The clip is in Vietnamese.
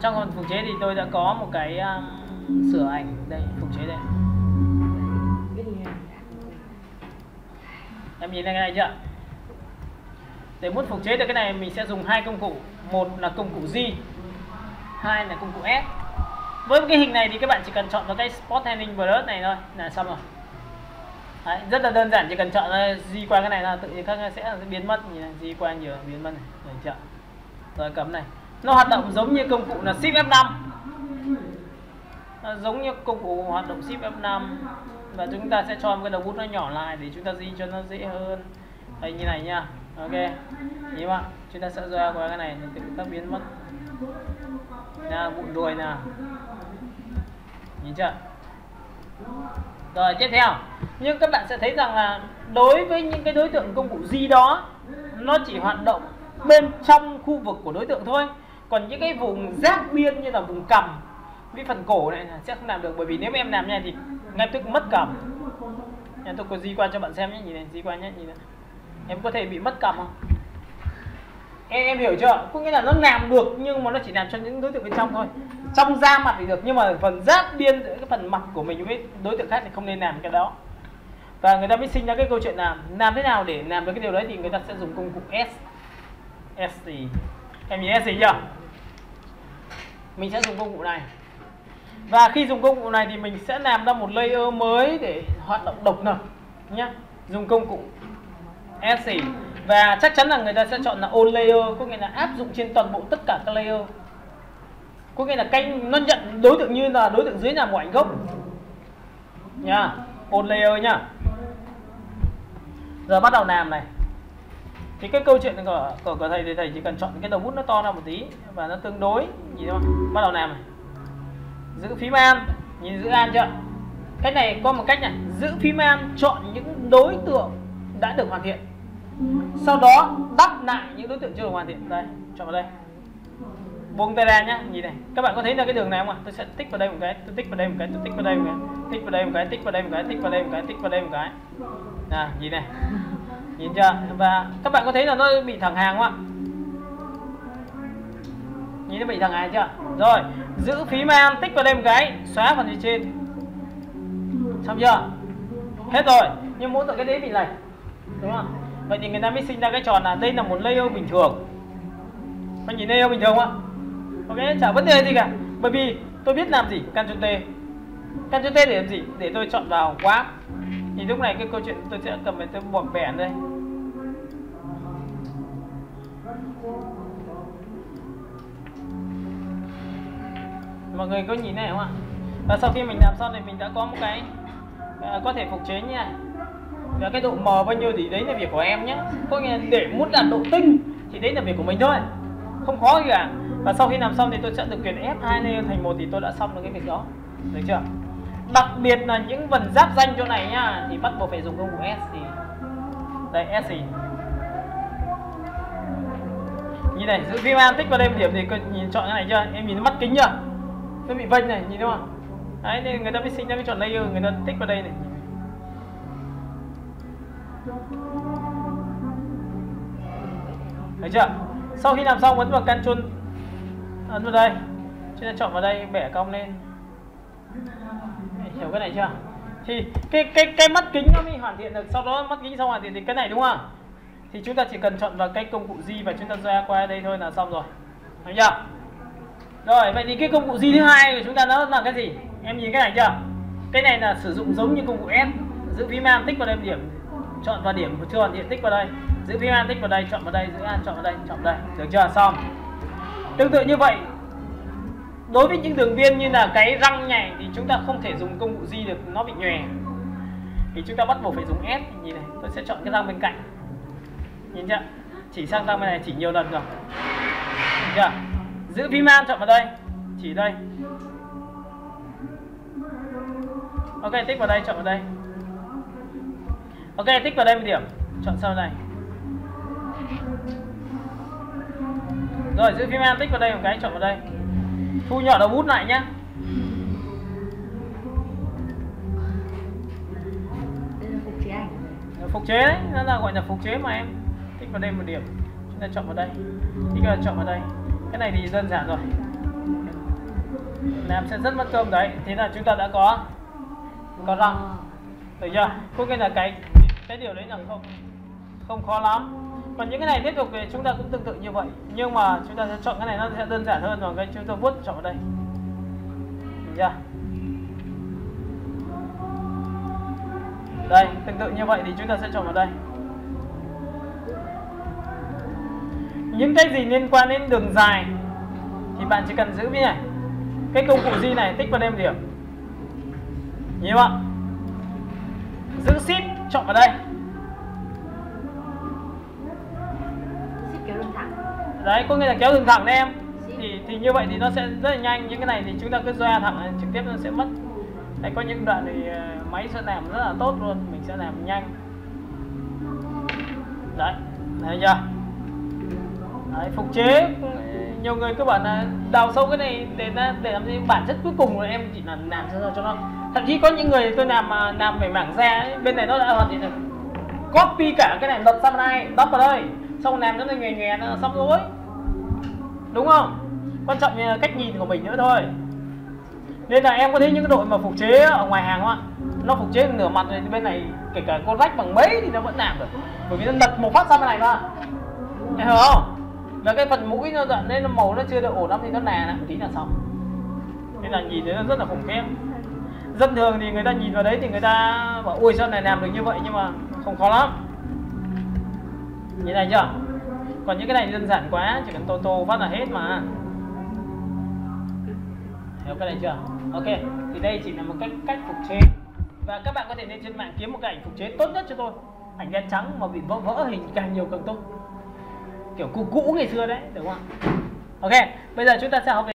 Trong phần phục chế thì tôi đã có một cái sửa ảnh đây, phục chế đây. Em nhìn thấy cái này chưa? Để muốn phục chế được cái này mình sẽ dùng hai công cụ, một là công cụ G, hai là công cụ S. Với cái hình này thì các bạn chỉ cần chọn vào cái Spot Handling Brush này thôi là xong rồi. Đấy, rất là đơn giản, chỉ cần chọn G qua cái này là tự nhiên các sẽ biến mất, G qua nhiều biến mất này, được chưa? Rồi cấm này. Nó hoạt động giống như công cụ là Shift F5. Nó giống như công cụ hoạt động Shift F5 và chúng ta sẽ cho một cái đầu bút nó nhỏ lại để chúng ta di cho nó dễ hơn. Đây như này nha. Ok. Như vậy chúng ta sẽ ra qua cái này thì chúng ta biến mất. Nha, bụi đuôi nào. Nhìn chưa? Rồi tiếp theo. Nhưng các bạn sẽ thấy rằng là đối với những cái đối tượng công cụ gì đó, nó chỉ hoạt động bên trong khu vực của đối tượng thôi, còn những cái vùng giáp biên như là vùng cằm với phần cổ này sẽ không làm được, bởi vì nếu em làm như này thì ngay tức mất cằm. Em tôi có di qua cho bạn xem nhé, nhìn này, di qua nhé, nhìn này. Em có thể bị mất cằm không? Em hiểu chưa? Có nghĩa là nó làm được nhưng mà nó chỉ làm cho những đối tượng bên trong thôi. Trong da mặt thì được nhưng mà phần giáp biên giữa cái phần mặt của mình với đối tượng khác thì không nên làm cái đó. Và người ta mới sinh ra cái câu chuyện làm thế nào để làm được cái điều đấy thì người ta sẽ dùng công cụ S. S thì em nhìn S gì chưa? Mình sẽ dùng công cụ này. Và khi dùng công cụ này thì mình sẽ làm ra một layer mới để hoạt động độc lập nhá. Dùng công cụ S gì. Và chắc chắn là người ta sẽ chọn là all layer, có nghĩa là áp dụng trên toàn bộ tất cả các layer. Có nghĩa là nó nhận đối tượng như là đối tượng dưới là một ảnh gốc nhá, all layer nhá. Giờ bắt đầu làm này. Thì cái câu chuyện của thầy thì thầy chỉ cần chọn cái đầu bút nó to ra một tí và nó tương đối, nhìn thấy không? Bắt đầu làm này. Giữ phím An, nhìn giữ An chưa? Cái này có một cách này, giữ phím An chọn những đối tượng đã được hoàn thiện. Sau đó đắp lại những đối tượng chưa được hoàn thiện. Đây, chọn vào đây. Buông tay ra nhá, nhìn này. Các bạn có thấy là cái đường này không ạ? Tôi sẽ tích vào đây một cái, tôi tích vào đây một cái, tôi tích vào đây một cái, tích vào đây một cái, tích vào đây một cái, tích vào đây một cái, tích vào đây một cái. À, nhìn này. Nhìn chưa? Và các bạn có thấy là nó bị thẳng hàng không ạ? Nhìn nó bị thẳng hàng chưa? Rồi, giữ phím An tích vào đây một cái, xóa phần gì trên. Xong chưa? Hết rồi, nhưng mỗi tội cái đấy bị lệch. Đúng không? Vậy thì người ta mới sinh ra cái tròn là đây là một layer bình thường. Các nhìn layer bình thường không ạ? Ok, chả vấn đề gì cả. Bởi vì tôi biết làm gì, Ctrl T. Ctrl T để làm gì? Để tôi chọn vào Warp. Thì lúc này cái câu chuyện tôi sẽ cầm về tôi bỏ bẻ đây. Mọi người có nhìn này không ạ? Và sau khi mình làm xong thì mình đã có một cái có thể phục chế như này. Và cái độ mờ bao nhiêu thì đấy là việc của em nhé. Có nghĩa là để muốn đạt độ tinh thì đấy là việc của mình thôi, không khó gì cả. Và sau khi làm xong thì tôi sẽ được quyền F2 lên thành 1 thì tôi đã xong được cái việc đó. Được chưa? Đặc biệt là những vần giáp danh chỗ này nhá thì bắt buộc phải dùng công cụ S gì. Đây S gì. Như này, giữ phím An tích vào đây một điểm thì nhìn chọn cái này chưa? Em nhìn mắt kính chưa? Nó bị vênh này, nhìn thấy không? Đấy nên người ta mới sinh ra cái chọn layer, người ta tích vào đây này. Thấy chưa? Sau khi làm xong ấn vào Ctrl, ấn vào đây. Chúng ta chọn vào đây bẻ cong lên. Hiểu cái này chưa? Thì cái mắt kính nó mới hoàn thiện được. Sau đó mắt kính xong hoàn thiện thì cái này đúng không? Thì chúng ta chỉ cần chọn vào cái công cụ G và chúng ta ra qua đây thôi là xong rồi. Thấy chưa? Rồi vậy thì cái công cụ G thứ hai của chúng ta nó là cái gì? Em nhìn cái này chưa? Cái này là sử dụng giống như công cụ S. Giữ phím An tích vào đây một điểm, chọn vào điểm chưa hoàn thiện tích vào đây. Giữ phím An tích vào đây, chọn vào đây, giữ An chọn vào đây, chọn vào đây. Được chưa? Xong. Tương tự như vậy, đối với những đường biên như là cái răng này thì chúng ta không thể dùng công cụ G được, nó bị nhòe. Thì chúng ta bắt buộc phải dùng S. Nhìn này, tôi sẽ chọn cái răng bên cạnh. Nhìn chưa? Chỉ sang răng bên này chỉ nhiều lần rồi. Nhìn chưa? Giữ phím An chọn vào đây, chỉ đây. Ok, tích vào đây, chọn vào đây. Ok, tích vào đây một điểm, chọn sau này. Rồi, giữ phím An tích vào đây một cái, chọn vào đây. Thu nhỏ đầu bút lại nhé. Phục chế đấy, nó là gọi là phục chế mà em. Tích vào đây một điểm, chúng ta chọn vào đây. Tích vào chọn vào đây. Cái này thì đơn giản rồi. Nam sẽ rất mất cơm đấy. Thế là chúng ta đã có răng, được chưa? Có nghĩa là cái điều đấy là không khó lắm. Còn những cái này tiếp tục về chúng ta cũng tương tự như vậy, nhưng mà chúng ta sẽ chọn cái này nó sẽ đơn giản hơn, và cái chúng ta vuốt chọn ở đây, được chưa? Đây, tương tự như vậy thì chúng ta sẽ chọn vào đây. Những cái gì liên quan đến đường dài thì bạn chỉ cần giữ cái này, cái công cụ gì này, tích vào đêm điểm, nhìn không ạ? Giữ ship, chọn vào đây. Đấy, có nghĩa là kéo đường thẳng đấy em. Thì như vậy thì nó sẽ rất là nhanh. Những cái này thì chúng ta cứ ra thẳng trực tiếp nó sẽ mất. Đấy, có những đoạn thì máy sẽ làm rất là tốt luôn, mình sẽ làm nhanh. Đấy, thấy chưa? Đấy, phục chế. Nhiều người cứ bảo là đào sâu cái này để làm gì, bản chất cuối cùng là em chỉ là làm sao cho nó. Thậm chí có những người tôi làm về mảng da ấy, bên này nó đã hoàn thiện rồi, copy cả cái này, đặt sang bên này, đắp vào đây, xong làm cho nó nghề nó xong rồi, đúng không? Quan trọng là cách nhìn của mình nữa thôi. Nên là em có thấy những cái đội mà phục chế ở ngoài hàng không ạ? Nó phục chế nửa mặt này, bên này kể cả con rách bằng mấy thì nó vẫn làm được, bởi vì nó đặt một phát sang bên này mà, em hiểu không? Là cái phần mũi nó dẫn nên màu nó chưa được ổn lắm thì nó nè một tí là xong. Nên là nhìn thấy nó rất là khủng khiếp. Dân thường thì người ta nhìn vào đấy thì người ta bảo ui sao này làm được như vậy, nhưng mà không khó lắm. Nhìn này chưa? Còn những cái này đơn giản quá, chỉ cần tô tô phát là hết mà. Hiểu cái này chưa? Ok, thì đây chỉ là một cách phục chế. Và các bạn có thể lên trên mạng kiếm một cái ảnh phục chế tốt nhất cho tôi. Ảnh đen trắng mà bị vỡ hình càng nhiều càng tốt. Kiểu cũ ngày xưa đấy, đúng không? Ok, bây giờ chúng ta sẽ học về